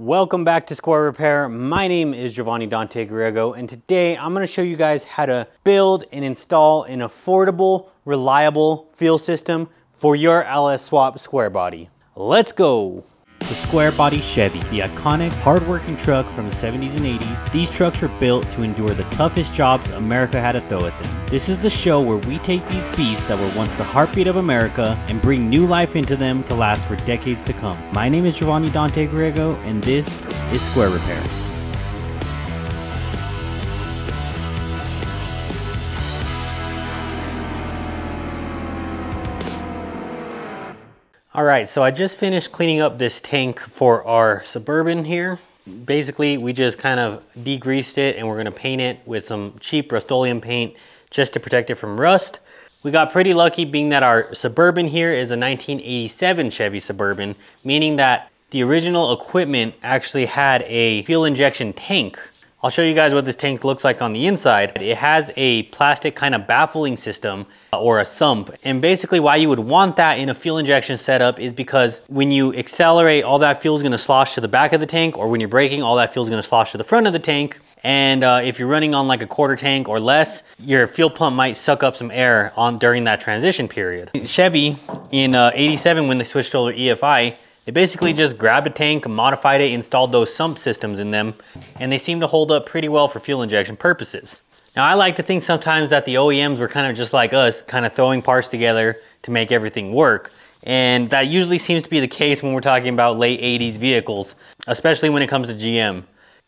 Welcome back to Square Repair. My name is Jovani Dante Griego, and today I'm going to show you guys how to build and install an affordable, reliable fuel system for your LS Swap Square Body. Let's go! The Square Body Chevy, the iconic, hard-working truck from the 70s and 80s, these trucks were built to endure the toughest jobs America had to throw at them. This is the show where we take these beasts that were once the heartbeat of America and bring new life into them to last for decades to come. My name is Jovani Dante Griego, and this is Square Repair. All right, so I just finished cleaning up this tank for our Suburban here. Basically, we just kind of degreased it and we're gonna paint it with some cheap Rust-Oleum paint just to protect it from rust. We got pretty lucky being that our Suburban here is a 1987 Chevy Suburban, meaning that the original equipment actually had a fuel injection tank. I'll show you guys what this tank looks like on the inside. It has a plastic kind of baffling system or a sump. And basically why you would want that in a fuel injection setup is because when you accelerate, all that fuel is going to slosh to the back of the tank, or when you're braking, all that fuel is going to slosh to the front of the tank. And if you're running on like a quarter tank or less, your fuel pump might suck up some air during that transition period. Chevy in 87, when they switched over to EFI, they basically just grabbed a tank, modified it, installed those sump systems in them, and they seem to hold up pretty well for fuel injection purposes. Now, I like to think sometimes that the OEMs were kind of just like us, kind of throwing parts together to make everything work. And that usually seems to be the case when we're talking about late 80s vehicles, especially when it comes to GM.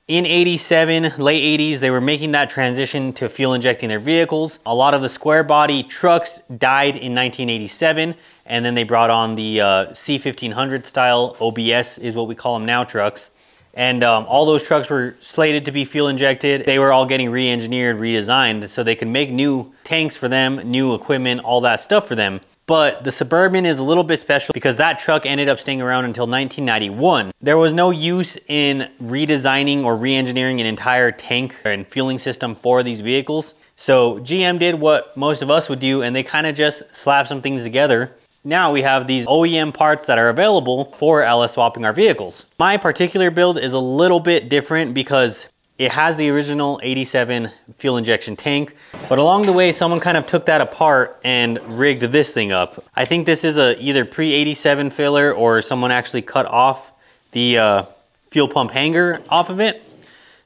In 87, late 80s, they were making that transition to fuel injecting their vehicles. A lot of the square body trucks died in 1987. And then they brought on the C1500 style, OBS is what we call them now, trucks. And all those trucks were slated to be fuel injected. They were all getting re-engineered, redesigned, so they could make new tanks for them, new equipment, all that stuff for them. But the Suburban is a little bit special because that truck ended up staying around until 1991. There was no use in redesigning or re-engineering an entire tank and fueling system for these vehicles. So GM did what most of us would do, and they kind of just slapped some things together. Now we have these OEM parts that are available for LS swapping our vehicles. My particular build is a little bit different because it has the original 87 fuel injection tank, but along the way, someone kind of took that apart and rigged this thing up. I think this is a either pre-87 filler, or someone actually cut off the fuel pump hanger off of it.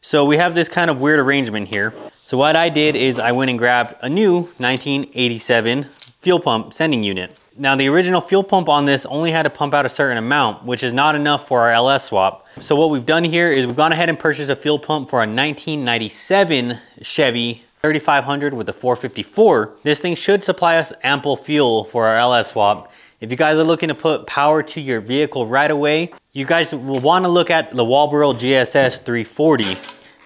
So we have this kind of weird arrangement here. So what I did is I went and grabbed a new 1987 fuel pump sending unit. Now, the original fuel pump on this only had to pump out a certain amount, which is not enough for our LS swap. So what we've done here is we've gone ahead and purchased a fuel pump for a 1997 Chevy 3500 with a 454. This thing should supply us ample fuel for our LS swap. If you guys are looking to put power to your vehicle right away, you guys will want to look at the Walbro GSS 340.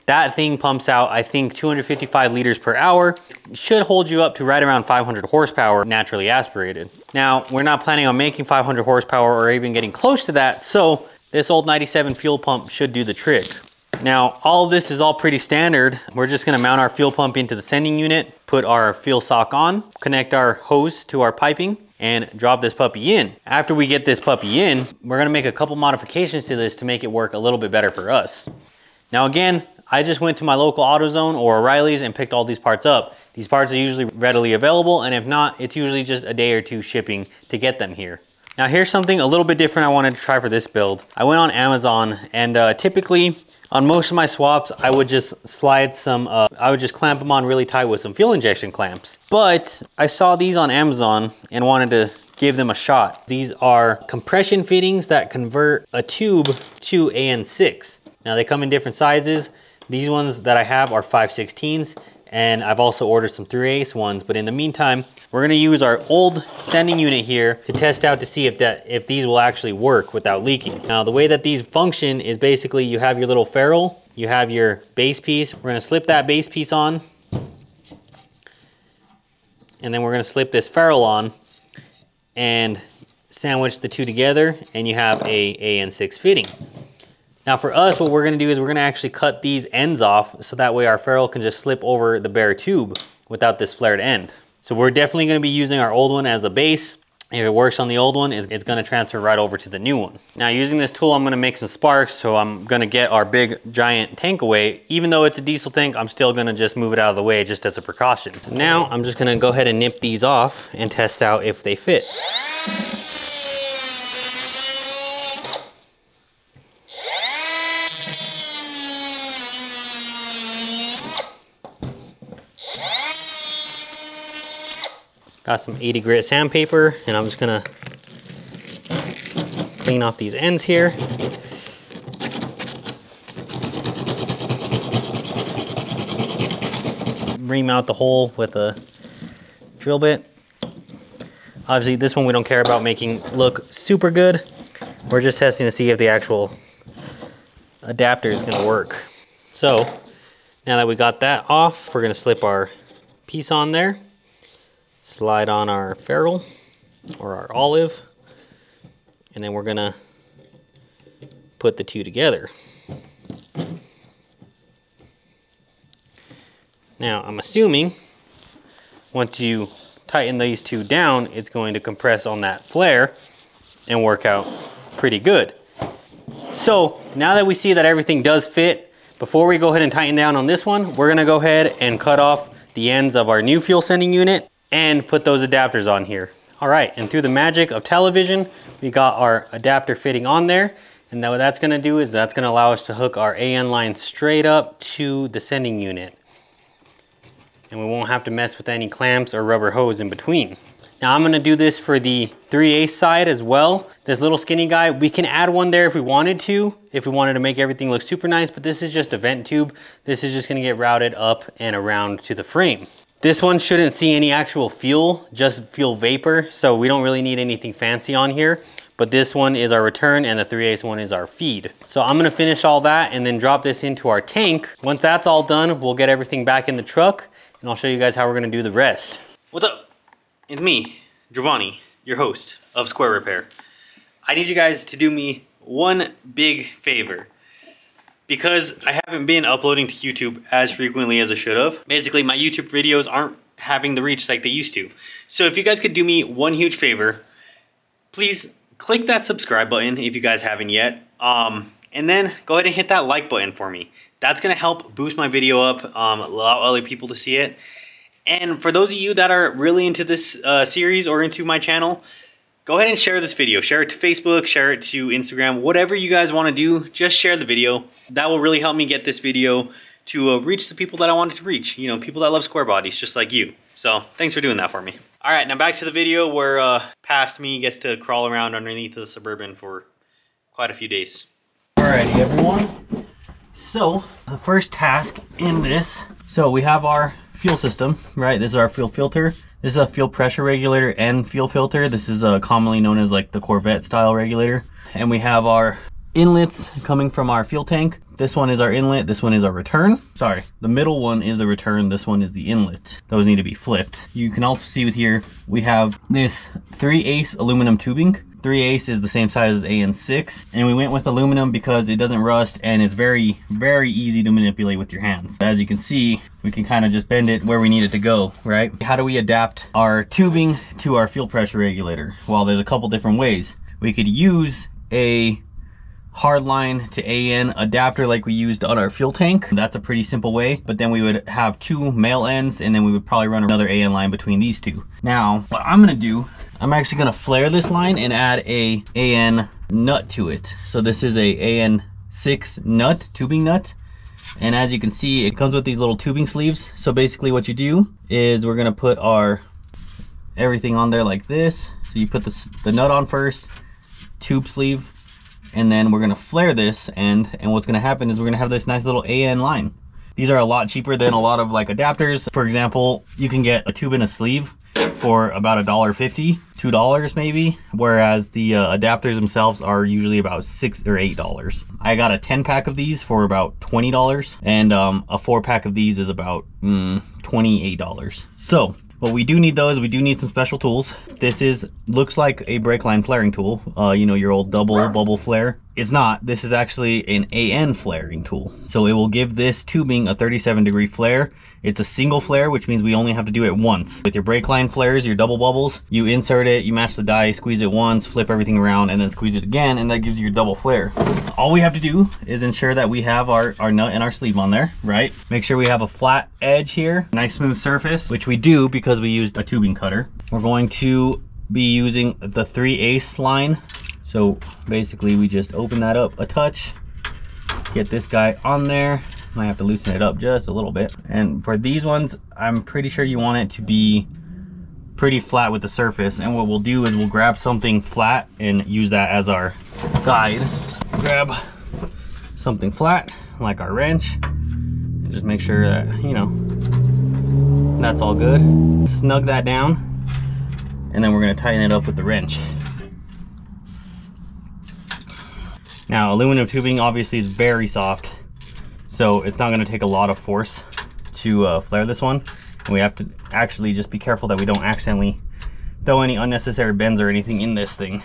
That thing pumps out, I think, 255 liters per hour. Should hold you up to right around 500 horsepower naturally aspirated. Now, we're not planning on making 500 horsepower or even getting close to that, so this old 97 fuel pump should do the trick. Now, all of this is all pretty standard. We're just gonna mount our fuel pump into the sending unit, put our fuel sock on, connect our hose to our piping, and drop this puppy in. After we get this puppy in, we're gonna make a couple modifications to this to make it work a little bit better for us. Now again, I just went to my local AutoZone or O'Reilly's and picked all these parts up. These parts are usually readily available, and if not, it's usually just a day or two shipping to get them here. Now here's something a little bit different I wanted to try for this build. I went on Amazon, and typically on most of my swaps, I would just slide some, I would just clamp them on really tight with some fuel injection clamps. But I saw these on Amazon and wanted to give them a shot. These are compression fittings that convert a tube to AN6. Now they come in different sizes. These ones that I have are 5/16s, and I've also ordered some 3/8 ones, but in the meantime, we're gonna use our old sending unit here to test out to see if these will actually work without leaking. Now, the way that these function is basically you have your little ferrule, you have your base piece. We're gonna slip that base piece on, and then we're gonna slip this ferrule on and sandwich the two together, and you have a AN6 fitting. Now for us, what we're gonna do is we're gonna actually cut these ends off so that way our ferrule can just slip over the bare tube without this flared end. So we're definitely gonna be using our old one as a base. If it works on the old one, it's gonna transfer right over to the new one. Now using this tool, I'm gonna make some sparks. So I'm gonna get our big giant tank away. Even though it's a diesel tank, I'm still gonna just move it out of the way just as a precaution. Now I'm just gonna go ahead and nip these off and test out if they fit. Got some 80 grit sandpaper, and I'm just gonna clean off these ends here. Ream out the hole with a drill bit. Obviously this one we don't care about making look super good. We're just testing to see if the actual adapter is gonna work. So now that we got that off, we're gonna slip our piece on there. Slide on our ferrule or our olive, and then we're gonna put the two together. Now I'm assuming once you tighten these two down, it's going to compress on that flare and work out pretty good. So now that we see that everything does fit, before we go ahead and tighten down on this one, we're gonna go ahead and cut off the ends of our new fuel sending unit and put those adapters on here. All right, and through the magic of television, we got our adapter fitting on there. And what that's gonna do is that's gonna allow us to hook our AN line straight up to the sending unit. And we won't have to mess with any clamps or rubber hose in between. Now I'm gonna do this for the 3/8 side as well. This little skinny guy, we can add one there if we wanted to make everything look super nice, but this is just a vent tube. This is just gonna get routed up and around to the frame. This one shouldn't see any actual fuel, just fuel vapor. So we don't really need anything fancy on here, but this one is our return and the 3/8 one is our feed. So I'm gonna finish all that and then drop this into our tank. Once that's all done, we'll get everything back in the truck and I'll show you guys how we're gonna do the rest. What's up? It's me, Jovani, your host of Square Repair. I need you guys to do me one big favor. Because I haven't been uploading to YouTube as frequently as I should have. Basically, my YouTube videos aren't having the reach like they used to. So if you guys could do me one huge favor, please click that subscribe button if you guys haven't yet. And then go ahead and hit that like button for me. That's gonna help boost my video up, allow other people to see it. And for those of you that are really into this series or into my channel, go ahead and share this video. Share it to Facebook, share it to Instagram, whatever you guys wanna do, just share the video. That will really help me get this video to reach the people that I wanted to reach. You know, people that love square bodies, just like you. So thanks for doing that for me. All right, now back to the video where past me gets to crawl around underneath the Suburban for quite a few days. Alrighty, everyone. So the first task in this, so we have our fuel system, right? This is our fuel filter. This is a fuel pressure regulator and fuel filter. This is commonly known as like the Corvette style regulator. And we have our inlets coming from our fuel tank. This one is our inlet, this one is our return. Sorry, the middle one is the return, this one is the inlet. Those need to be flipped. You can also see with here, we have this 3/8 aluminum tubing. 3/8 is the same size as AN6, and we went with aluminum because it doesn't rust and it's very easy to manipulate with your hands. As you can see, we can kind of just bend it where we need it to go, right? How do we adapt our tubing to our fuel pressure regulator? Well, there's a couple different ways. We could use a hardline to AN adapter like we used on our fuel tank. That's a pretty simple way, but then we would have two male ends and then we would probably run another AN line between these two. Now, what I'm gonna do, I'm actually gonna flare this line and add a AN nut to it. So this is a AN6 nut, tubing nut. And as you can see, it comes with these little tubing sleeves. So basically what you do is we're gonna put our everything on there like this. So you put the nut on first, tube sleeve, and then we're gonna flare this end, and what's gonna happen is we're gonna have this nice little AN line. These are a lot cheaper than a lot of like adapters. For example, you can get a tube and a sleeve for about $1.50, $2 maybe, whereas the adapters themselves are usually about $6 or $8. I got a 10-pack of these for about $20, and a 4-pack of these is about $28. So, but we do need those. We do need some special tools. This looks like a brake line flaring tool. You know, your old double bubble flare. It's not. This is actually an AN flaring tool. So it will give this tubing a 37-degree flare. It's a single flare, which means we only have to do it once. With your brake line flares, your double bubbles, you insert it, you match the die, squeeze it once, flip everything around, and then squeeze it again, and that gives you your double flare. All we have to do is ensure that we have our nut and our sleeve on there, right? Make sure we have a flat edge here, nice smooth surface, which we do because we used a tubing cutter. We're going to be using the 3/8 line. So basically we just open that up a touch, get this guy on there. Might have to loosen it up just a little bit. And for these ones, I'm pretty sure you want it to be pretty flat with the surface. And what we'll do is we'll grab something flat and use that as our guide. Grab something flat, like our wrench, and just make sure that, you know, that's all good. Snug that down. And then we're gonna tighten it up with the wrench. Now, aluminum tubing obviously is very soft, so it's not gonna take a lot of force to flare this one. And we have to actually just be careful that we don't accidentally throw any unnecessary bends or anything in this thing.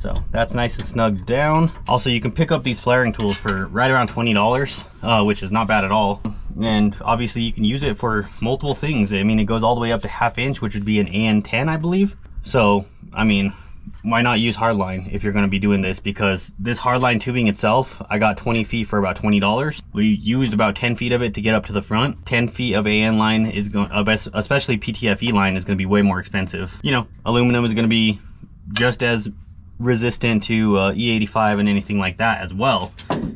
So that's nice and snug down. Also, you can pick up these flaring tools for right around $20, which is not bad at all. And obviously you can use it for multiple things. I mean, it goes all the way up to 1/2 inch, which would be an AN10, I believe. So, I mean, why not use hardline if you're gonna be doing this? Because this hardline tubing itself, I got 20 feet for about $20. We used about 10 feet of it to get up to the front. 10 feet of AN line is going, especially PTFE line is gonna be way more expensive. You know, aluminum is gonna be just as resistant to E85 and anything like that as well.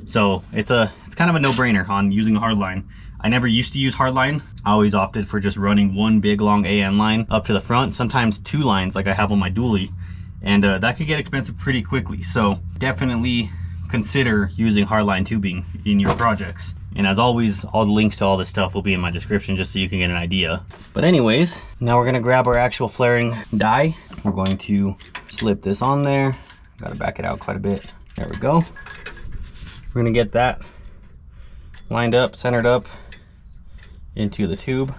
So it's kind of a no-brainer on using a hardline. I never used to use hardline. I always opted for just running one big long AN line up to the front, sometimes two lines like I have on my dually. And that could get expensive pretty quickly. So definitely consider using hardline tubing in your projects. And as always, all the links to all this stuff will be in my description just so you can get an idea. But anyways, now we're gonna grab our actual flaring die. We're going to slip this on there. Gotta back it out quite a bit. There we go. We're gonna get that lined up, centered up into the tube,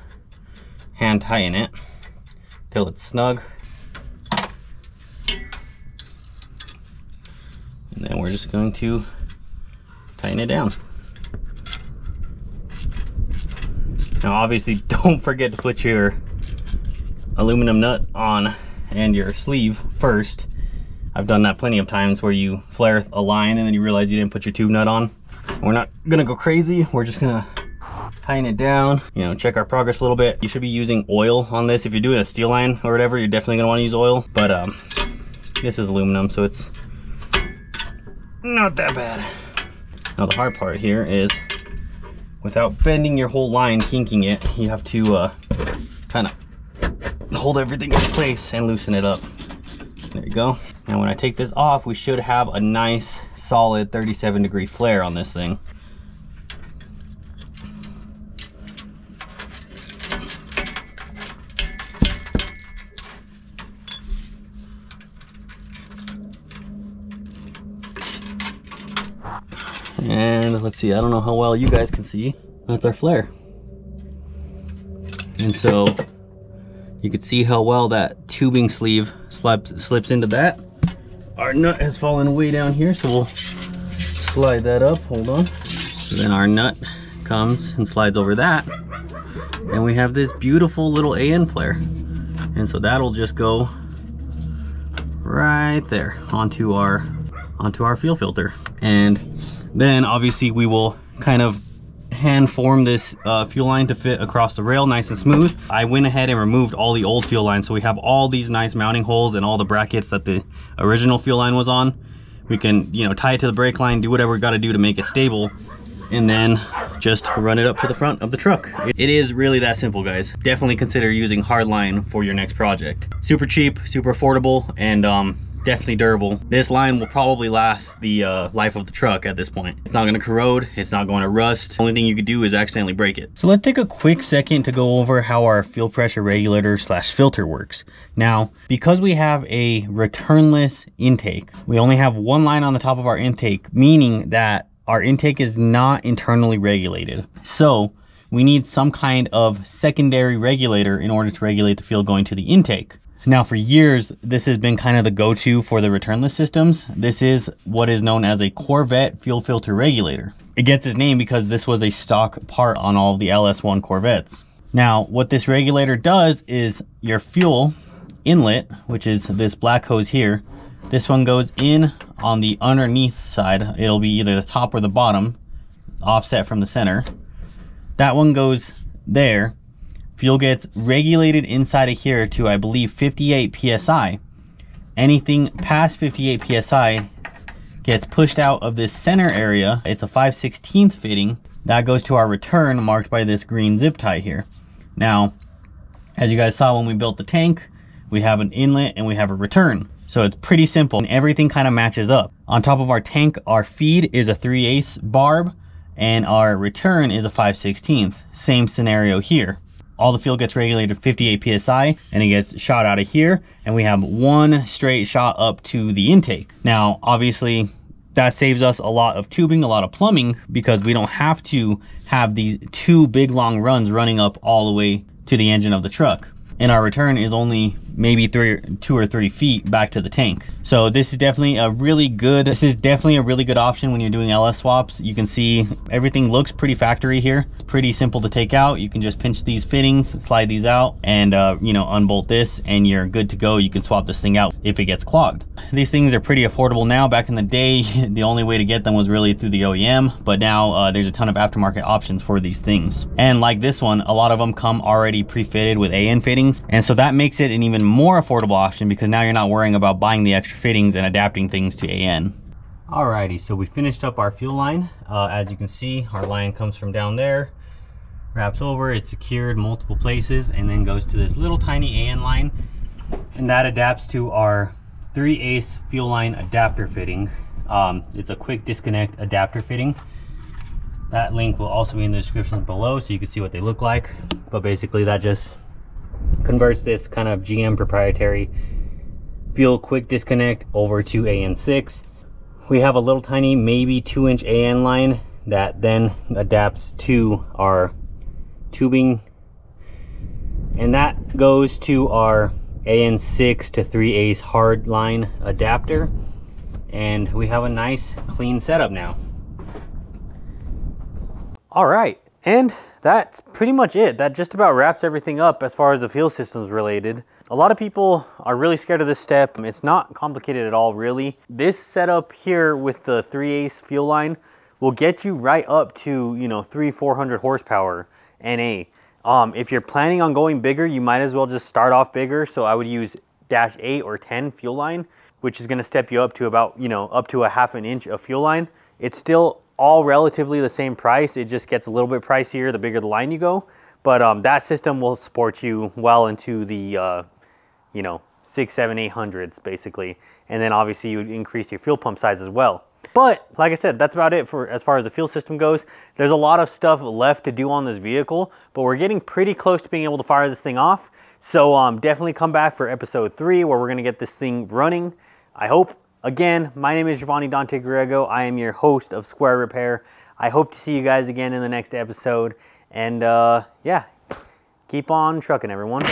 hand tighten it till it's snug. And then we're just going to tighten it down. Now obviously don't forget to put your aluminum nut on and your sleeve first. I've done that plenty of times where you flare a line and then you realize you didn't put your tube nut on. We're not gonna go crazy. We're just gonna tighten it down, you know, check our progress a little bit. You should be using oil on this. If you're doing a steel line or whatever, you're definitely gonna wanna use oil, but this is aluminum, so it's not that bad. Now the hard part here is without bending your whole line, kinking it, you have to kind of hold everything in place and loosen it up. There you go. Now when I take this off, we should have a nice solid 37-degree flare on this thing. And let's see, I don't know how well you guys can see, that's our flare. And so you can see how well that tubing sleeve slips into that. Our nut has fallen way down here, so we'll slide that up, hold on. So then our nut comes and slides over that, and we have this beautiful little AN flare. And so that'll just go right there onto our fuel filter. And then obviously we will kind of hand form this fuel line to fit across the rail nice and smooth. I went ahead and removed all the old fuel lines, so we have all these nice mounting holes and all the brackets that the original fuel line was on. We can, you know, tie it to the brake line, do whatever we got to do to make it stable, and then just run it up to the front of the truck. It is really that simple, guys. Definitely consider using hardline for your next project. Super cheap, super affordable, and definitely durable. This line will probably last the life of the truck at this point. It's not gonna corrode, it's not going to rust. The only thing you could do is accidentally break it. So let's take a quick second to go over how our fuel pressure regulator slash filter works. Now, because we have a returnless intake, we only have one line on the top of our intake, meaning that our intake is not internally regulated. So we need some kind of secondary regulator in order to regulate the fuel going to the intake. Now for years, this has been kind of the go-to for the returnless systems. This is what is known as a Corvette fuel filter regulator. It gets its name because this was a stock part on all of the LS1 Corvettes. Now, what this regulator does is your fuel inlet, which is this black hose here, this one goes in on the underneath side. It'll be either the top or the bottom, offset from the center. That one goes there. Fuel gets regulated inside of here to, I believe, 58 PSI. Anything past 58 PSI gets pushed out of this center area. It's a 5/16 fitting. That goes to our return marked by this green zip tie here. Now, as you guys saw when we built the tank, we have an inlet and we have a return. So it's pretty simple and everything kind of matches up. On top of our tank, our feed is a 3/8 barb and our return is a 5/16. Same scenario here. All the fuel gets regulated 58 PSI and it gets shot out of here. And we have one straight shot up to the intake. Now, obviously that saves us a lot of tubing, a lot of plumbing, because we don't have to have these two big long runs running up all the way to the engine of the truck. And our return is only maybe two or three feet back to the tank. So this is definitely a really good, option when you're doing LS swaps. You can see everything looks pretty factory here. It's pretty simple to take out. You can just pinch these fittings, slide these out, and you know, unbolt this, and you're good to go. You can swap this thing out if it gets clogged. These things are pretty affordable now. Back in the day, the only way to get them was really through the OEM, but now there's a ton of aftermarket options for these things. And like this one, a lot of them come already pre-fitted with AN fittings. And so that makes it an even more affordable option because now you're not worrying about buying the extra fittings and adapting things to AN. Alrighty, so we finished up our fuel line. As you can see, our line comes from down there, wraps over, it's secured multiple places, and then goes to this little tiny AN line. And that adapts to our 3/8 fuel line adapter fitting. It's a quick disconnect adapter fitting. That link will also be in the description below so you can see what they look like. But basically that just converts this kind of GM proprietary fuel quick disconnect over to AN6. We have a little tiny, maybe 2-inch AN line that then adapts to our tubing. And that goes to our AN6 to 3/8 hard line adapter. And we have a nice clean setup now. All right, and that's pretty much it. That just about wraps everything up as far as the fuel systems related. A lot of people are really scared of this step. It's not complicated at all, really. This setup here with the 3/8 fuel line will get you right up to, you know, 300-400 horsepower NA. If you're planning on going bigger, you might as well just start off bigger. So I would use -8 or 10 fuel line, which is going to step you up to about, you know, up to a 1/2 inch of fuel line. It's still all relatively the same price. It just gets a little bit pricier the bigger the line you go, but that system will support you well into the you know, 600, 700, 800s basically, and then obviously you would increase your fuel pump size as well. But like I said, that's about it for as far as the fuel system goes. There's a lot of stuff left to do on this vehicle, but we're getting pretty close to being able to fire this thing off. So definitely come back for episode 3 where we're going to get this thing running, I hope. Again, my name is Jovani Dante Griego. I am your host of Square Repair. I hope to see you guys again in the next episode. And yeah, keep on trucking, everyone.